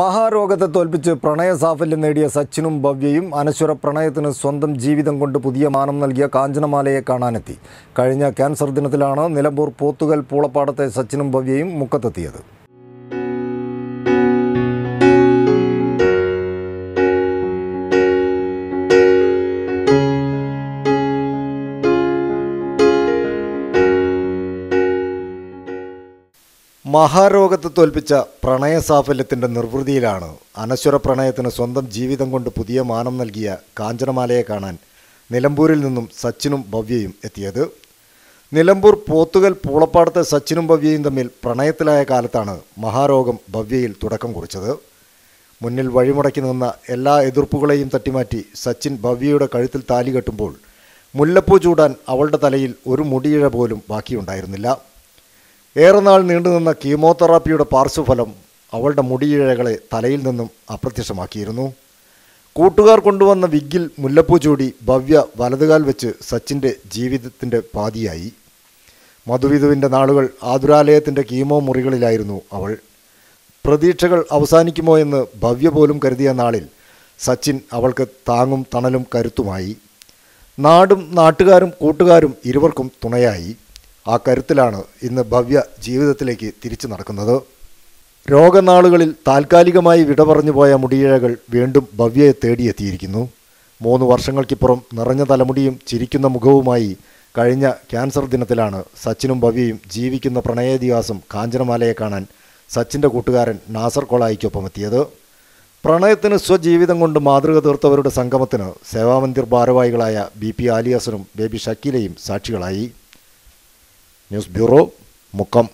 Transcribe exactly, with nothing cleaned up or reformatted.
മഹാരോഗത്തെ തോൽപ്പിച്ച് പ്രണയ സാഫല്യം നേടിയ സച്ചിനും ഭവ്യയും അനശ്വര പ്രണയത്തിന് സ്വന്തം ജീവിതം കൊണ്ട് പുതിയ മാനം നൽകിയ കാഞ്ചനമാലയെ കാണാനെത്തി. കഴിഞ്ഞ ക്യാൻസർ ദിനത്തിലാണ് നിലമ്പൂർ പോത്തുകൽ പൂളപ്പാടത്തെ സച്ചിനും ഭവ്യയും മുക്കത്തെത്തിയത്. മഹാരോഗത്തെ തോൽപ്പിച്ച പ്രണയ സാഫല്യത്തിൻ്റെ നിർവൃതിയിലാണ് അനശ്വര പ്രണയത്തിന് സ്വന്തം ജീവിതം കൊണ്ട് പുതിയ മാനം നൽകിയ കാഞ്ചനമാലയെ കാണാൻ നിലമ്പൂരിൽ നിന്നും സച്ചിനും ഭവ്യയും എത്തിയത്. നിലമ്പൂർ പോത്തുകൽ പൂളപ്പാടത്തെ സച്ചിനും ഭവ്യയും തമ്മിൽ പ്രണയത്തിലായ കാലത്താണ് മഹാരോഗം ഭവ്യയിൽ തുടക്കം കുറിച്ചത്. മുന്നിൽ വഴിമുടക്കി നിന്ന എല്ലാ എതിർപ്പുകളെയും തട്ടിമാറ്റി സച്ചിൻ ഭവ്യയുടെ കഴുത്തിൽ താലി കെട്ടുമ്പോൾ മുല്ലപ്പൂ ചൂടാൻ അവളുടെ തലയിൽ ഒരു മുടിയിഴ പോലും ബാക്കിയുണ്ടായിരുന്നില്ല. ഏറെ നാൾ നീണ്ടുനിന്ന കീമോതെറാപ്പിയുടെ പാർശ്വഫലം അവളുടെ മുടിയിഴകളെ തലയിൽ നിന്നും അപ്രത്യക്ഷമാക്കിയിരുന്നു. കൂട്ടുകാർ കൊണ്ടുവന്ന വിഗ്ഗിൽ മുല്ലപ്പൂ ചൂടി ഭവ്യ വലതുകാൽ വെച്ച് സച്ചിൻ്റെ ജീവിതത്തിൻ്റെ പാതിയായി. മധുവിധുവിൻ്റെ നാളുകൾ ആതുരാലയത്തിൻ്റെ കീമോ മുറികളിലായിരുന്നു അവൾ. പ്രതീക്ഷകൾ അവസാനിക്കുമോ എന്ന് ഭവ്യ പോലും കരുതിയ നാളിൽ സച്ചിൻ അവൾക്ക് താങ്ങും തണലും കരുത്തുമായി. നാടും നാട്ടുകാരും കൂട്ടുകാരും ഇരുവർക്കും തുണയായി. ആ കരുത്തിലാണ് ഇന്ന് ഭവ്യ ജീവിതത്തിലേക്ക് തിരിച്ചു നടക്കുന്നത്. രോഗനാളുകളിൽ താൽക്കാലികമായി വിട പറഞ്ഞു പോയ മുടിയിഴകൾ വീണ്ടും ഭവ്യയെ തേടിയെത്തിയിരിക്കുന്നു. മൂന്ന് വർഷങ്ങൾക്കിപ്പുറം നിറഞ്ഞ തലമുടിയും ചിരിക്കുന്ന മുഖവുമായി കഴിഞ്ഞ ക്യാൻസർ ദിനത്തിലാണ് സച്ചിനും ഭവ്യയും ജീവിക്കുന്ന പ്രണയദിവാസം കാഞ്ചനമാലയെ കാണാൻ സച്ചിൻ്റെ കൂട്ടുകാരൻ നാസർ കൊളായിക്കൊപ്പമെത്തിയത്. പ്രണയത്തിന് സ്വജീവിതം കൊണ്ട് മാതൃക തീർത്തവരുടെ സംഗമത്തിന് സേവാമന്ദിർ ഭാരവാഹികളായ ബി പി ആലിയാസനും ബേബി ഷക്കീലയും സാക്ഷികളായി. News bureau Mukkam.